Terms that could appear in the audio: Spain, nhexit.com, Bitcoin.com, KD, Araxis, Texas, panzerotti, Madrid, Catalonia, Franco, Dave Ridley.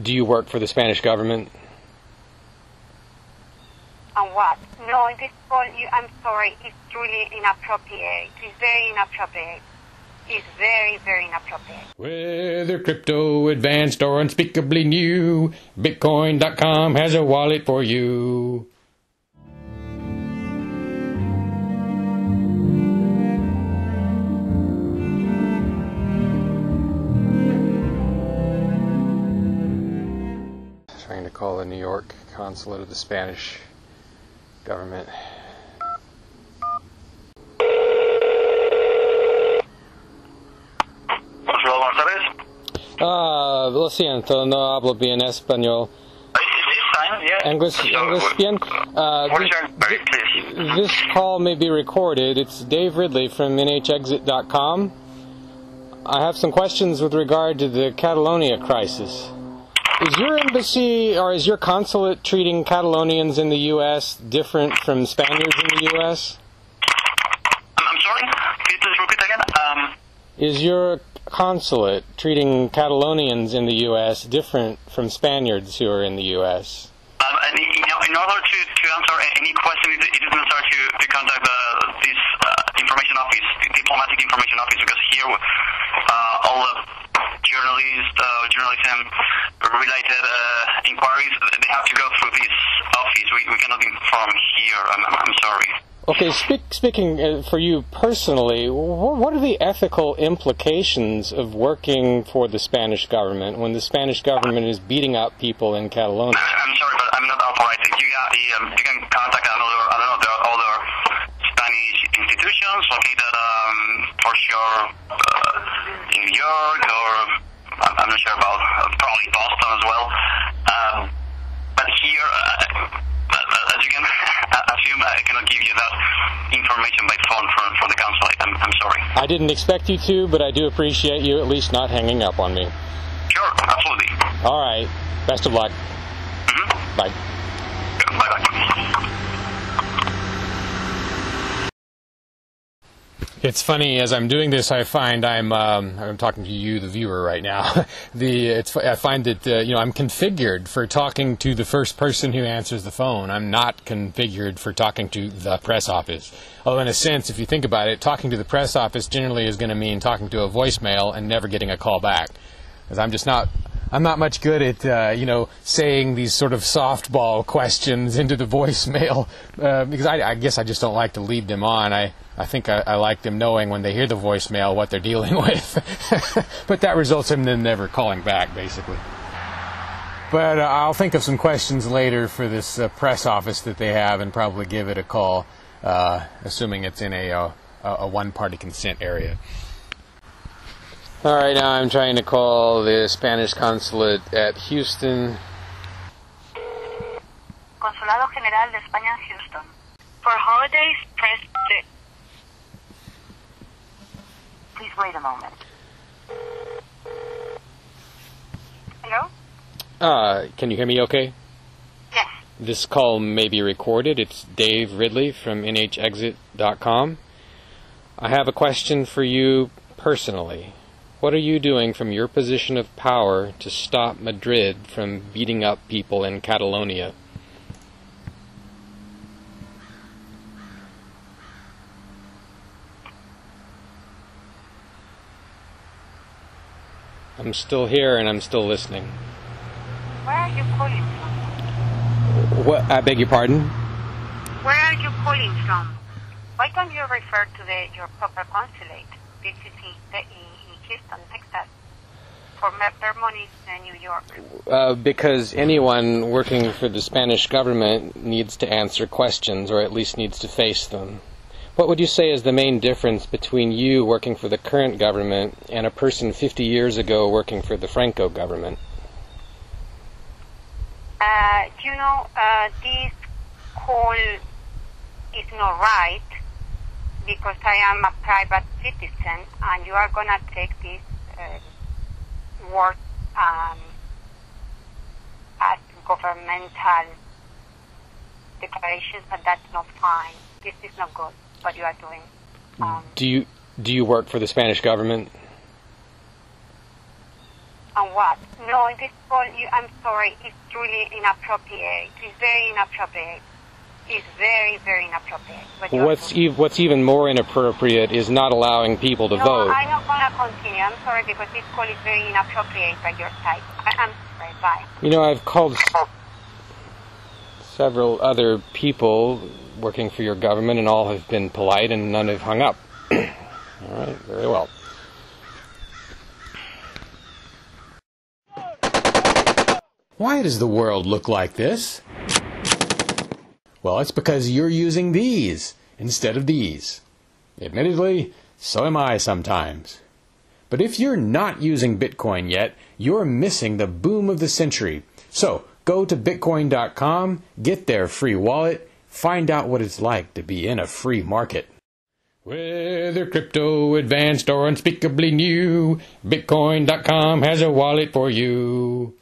Do you work for the Spanish government? On what? No, this call, I'm sorry, it's really inappropriate. It's very inappropriate. It's very, very inappropriate. Whether crypto advanced or unspeakably new, Bitcoin.com has a wallet for you. Trying to call the New York consulate of the Spanish government. Lo siento, no hablo bien español. English bien? This call may be recorded. It's Dave Ridley from nhexit.com. I have some questions with regard to the Catalonia crisis. Is your embassy or is your consulate treating Catalonians in the U.S. different from Spaniards in the U.S.? I'm sorry? Can you please repeat again? Is your consulate treating Catalonians in the U.S. different from Spaniards who are in the U.S.? In order to answer any question, it is necessary to contact this information office, the diplomatic information office, because here all the journalism-related inquiries, they have to go through this office. We cannot inform here. I'm sorry. Okay, speaking for you personally, what are the ethical implications of working for the Spanish government when the Spanish government is beating up people in Catalonia? I'm sorry, but I'm not authorized. You can contact another, I don't know, there are other Spanish institutions located for sure in New York, or I'm not sure about probably Boston as well. But here, as you can assume, I cannot give you that information by phone from the consulate. I'm sorry. I didn't expect you to, but I do appreciate you at least not hanging up on me. Sure, absolutely. All right. Best of luck. Mm-hmm. Bye. Yeah, bye-bye. It's funny, as I'm doing this, I find I'm talking to you, the viewer, right now. I find that I'm configured for talking to the first person who answers the phone. I'm not configured for talking to the press office. Although, in a sense, if you think about it, talking to the press office generally is going to mean talking to a voicemail and never getting a call back, because I'm not much good at, saying these sort of softball questions into the voicemail, because I guess I just don't like to lead them on. I think I like them knowing when they hear the voicemail what they're dealing with. But that results in them never calling back, basically. But I'll think of some questions later for this press office that they have and probably give it a call, assuming it's in a one-party consent area. All right, now I'm trying to call the Spanish consulate at Houston. Consulado General de España, Houston. For holidays, press 6. Please wait a moment. Hello? Can you hear me okay? Yes. This call may be recorded. It's Dave Ridley from nhexit.com. I have a question for you personally. What are you doing from your position of power to stop Madrid from beating up people in Catalonia? I'm still here and I'm still listening. Where are you calling from? What? I beg your pardon? Where are you calling from? Why don't you refer to your proper consulate, basically the Houston, Texas, for Money in New York? Because anyone working for the Spanish government needs to answer questions, or at least needs to face them. What would you say is the main difference between you working for the current government and a person 50 years ago working for the Franco government? This call is not right, because I am a private citizen, and you are going to take this word as governmental declarations, and that's not fine. This is not good, what you are doing. Do you work for the Spanish government? and what? No, in this call, I'm sorry, it's truly inappropriate. It's very inappropriate. It's very, very inappropriate. What's even more inappropriate is not allowing people to vote. I'm not going to continue. I'm sorry, because this call is very inappropriate by your side. I'm sorry, bye. You know, I've called several other people working for your government, and all have been polite, and none have hung up. All right, very well. Why does the world look like this? Well, it's because you're using these instead of these. Admittedly, so am I sometimes. But if you're not using Bitcoin yet, you're missing the boom of the century. So go to Bitcoin.com, get their free wallet, find out what it's like to be in a free market. Whether crypto advanced or unspeakably new, Bitcoin.com has a wallet for you.